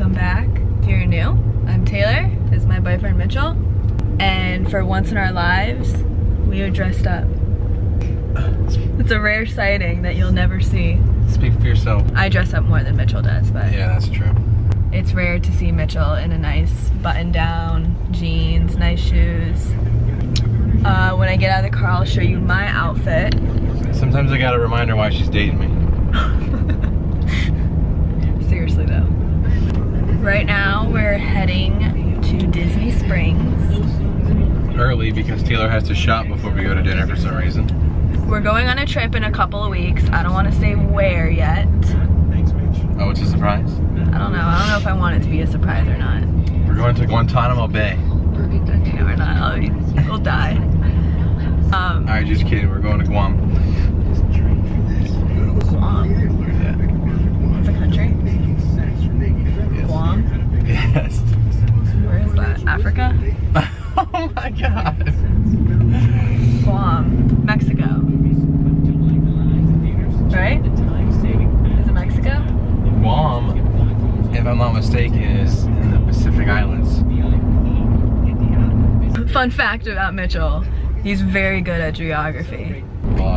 welcome back. If you're new, I'm Taylor, this is my boyfriend Mitchell, and for once in our lives, we are dressed up. It's a rare sighting that you'll never see. Speak for yourself. I dress up more than Mitchell does, but... yeah, that's true. It's rare to see Mitchell in a nice button-down, jeans, nice shoes. When I get out of the car, I'll show you my outfit. Sometimes I gotta remind her why she's dating me. Seriously though. Right now we're heading to Disney Springs. Early because Taylor has to shop before we go to dinner for some reason. We're going on a trip in a couple of weeks. I don't want to say where yet. Thanks, Mitch. Oh, it's a surprise? I don't know. I don't know if I want it to be a surprise or not. We're going to Guantanamo Bay. No, we're not. We'll die. Alright, just kidding. We're going to Guam. Guam? That's a country? Guam? Yes. Where is that? Africa? Oh my god. Guam. Mexico. Right? Is it Mexico? Guam, if I'm not mistaken, is in the Pacific Islands. Fun fact about Mitchell, he's very good at geography.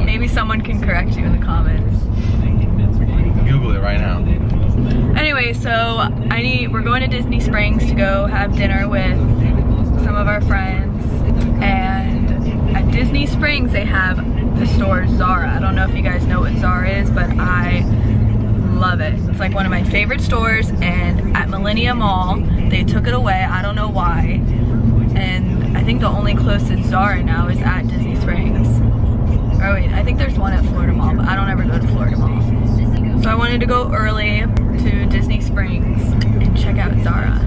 Maybe someone can correct you in the comments. Google it right now. Anyway, so we're going to Disney Springs to go have dinner with some of our friends. And at Disney Springs they have the store Zara. I don't know if you guys know what Zara is, but I love it. It's like one of my favorite stores, and at Millennium Mall they took it away. I don't know why. And I think the only closest Zara now is at Disney Springs. Oh wait, I think there's one at Florida Mall, but I don't ever go to Florida Mall. So I wanted to go early to Disney Springs and check out Zara.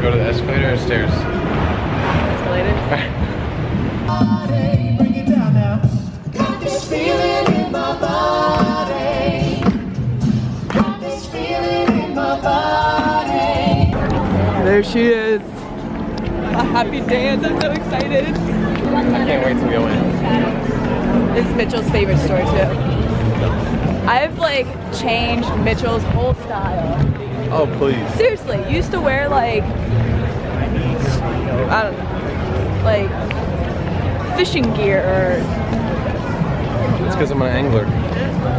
Go to the escalator or stairs? Escalator. Bring it down now. Got this feeling in my body. Got this feeling in my body. There she is. A happy dance. I'm so excited. I can't wait to go in. This is Mitchell's favorite store too. I've like changed Mitchell's whole style. Oh please. Seriously, you used to wear like, I don't know, like fishing gear or... It's because I'm an angler.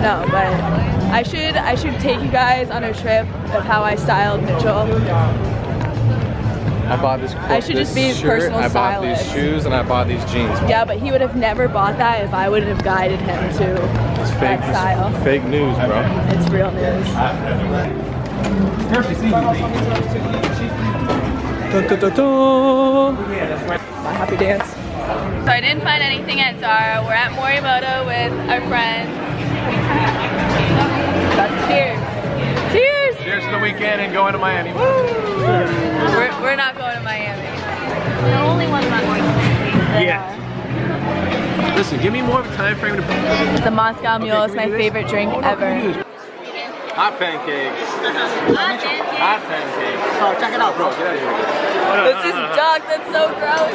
No, but I should take you guys on a trip of how I styled Mitchell. I bought this I should this just be his shirt, personal stylist. I bought these shoes and I bought these jeans. Yeah, but he would have never bought that if I wouldn't have guided him to that style. It's fake news, bro. It's real news. Dun, dun, dun, dun. My happy dance. So I didn't find anything at Zara. We're at Morimoto with our friends. Cheers! Cheers! Cheers to the weekend and going to Miami. Woo. We're not going to Miami. The only one's not going to Miami. Yeah. Listen, give me more of a time frame to... The Moscow Mule is my favorite drink ever. Hot pancakes. Hot pancakes. Oh, check it out, bro. Get out of here. This is duck. That's so gross.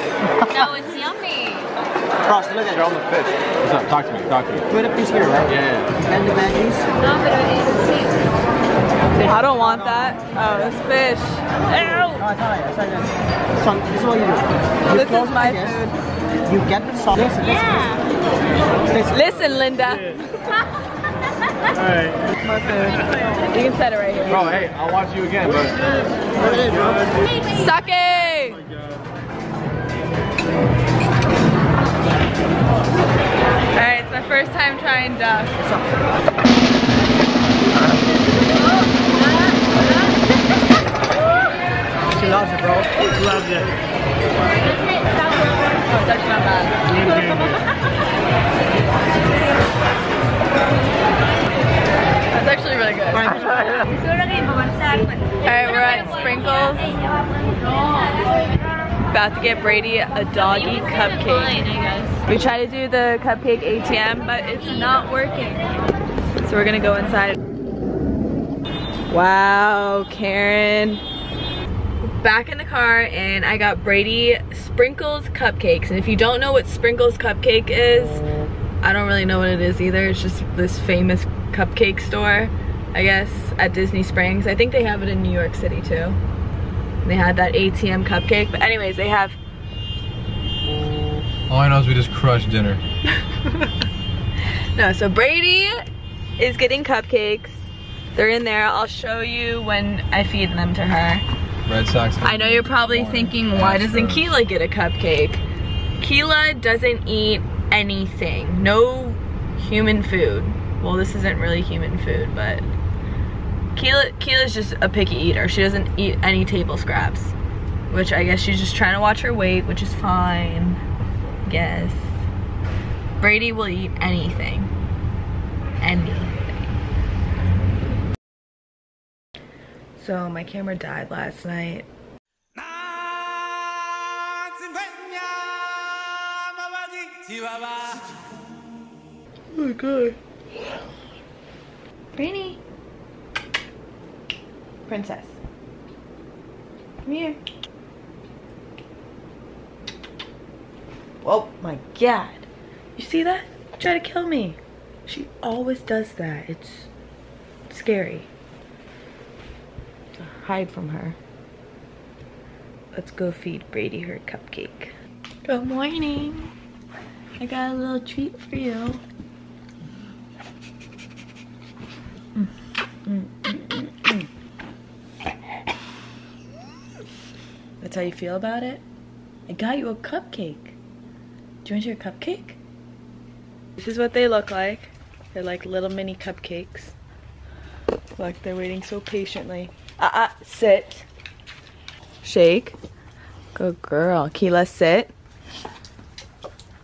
No, it's yummy. Cross, look at it. You're on the fish. What's up? Talk to me. Talk to me. Put a piece here, right? Yeah. And the veggies. No, but it is seafood. I don't want that. Oh, it's fish. Ow! So, this is what you do. This is my food. You get the sauce. Yeah. Listen, Linda. Yeah. Alright. You can set it right here. Bro, hey, I'll watch you again, bro. Sake! Oh alright, it's my first time trying duck. She loves it, bro. She loves it. Oh, it's actually not bad. That's actually really good. Alright, we're at Sprinkles. About to get Brady a doggy cupcake. We tried to do the cupcake ATM, but it's not working. So we're gonna go inside. Wow, Karen. Back in the car and I got Brady Sprinkles cupcakes. And if you don't know what Sprinkles cupcake is, I don't really know what it is either. It's just this famous cupcake store, I guess, at Disney Springs. I think they have it in New York City too. They had that ATM cupcake, but anyways, they have... All I know is we just crushed dinner. No, so Brady is getting cupcakes. They're in there. I'll show you when I feed them to her. Red Sox. I know you're probably thinking, why doesn't Keela get a cupcake? Keela doesn't eat anything. No human food. Well, this isn't really human food, but... Keela's just a picky eater. She doesn't eat any table scraps, which I guess she's just trying to watch her weight, which is fine. Yes. Brady will eat anything. Anything. So my camera died last night. Oh my god. Brady. Princess. Come here. Oh my god. You see that? Try to kill me. She always does that. It's scary. Hide from her. Let's go feed Brady her cupcake. Good morning. I got a little treat for you. That's how you feel about it? I got you a cupcake. Do you want your cupcake? This is what they look like. They're like little mini cupcakes. Look, they're waiting so patiently. Sit. Shake. Good girl. Keela, sit.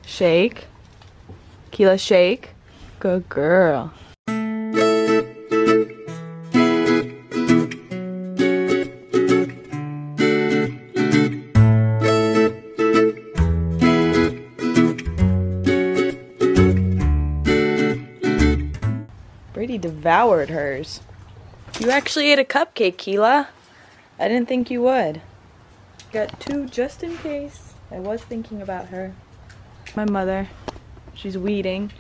Shake. Keela, shake. Good girl. Devoured hers. You actually ate a cupcake, Keela. I didn't think you would. Got two just in case. I was thinking about her. My mother. She's weeding.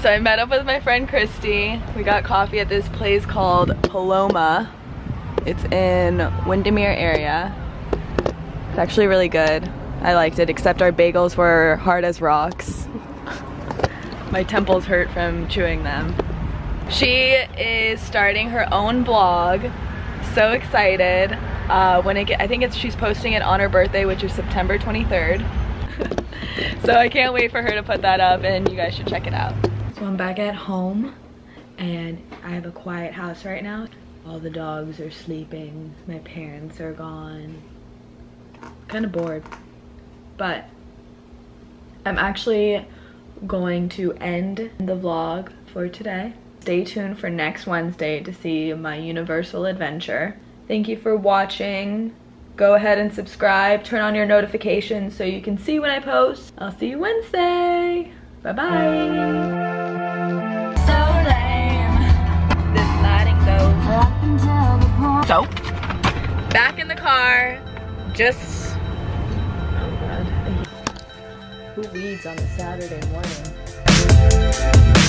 So I met up with my friend Christy. We got coffee at this place called Paloma. It's in Windermere area. It's actually really good. I liked it, except our bagels were hard as rocks. My temples hurt from chewing them. She is starting her own blog. So excited. I think she's posting it on her birthday, which is September 23rd. So I can't wait for her to put that up and you guys should check it out. So I'm back at home and I have a quiet house right now. All the dogs are sleeping. My parents are gone. Kind of bored. But I'm actually going to end the vlog for today. Stay tuned for next Wednesday to see my Universal adventure. Thank you for watching. Go ahead and subscribe. Turn on your notifications so you can see when I post. I'll see you Wednesday. Bye-bye. So lame. This lighting's over. So, back in the car. Just... Oh, God. Who weeds on a Saturday morning?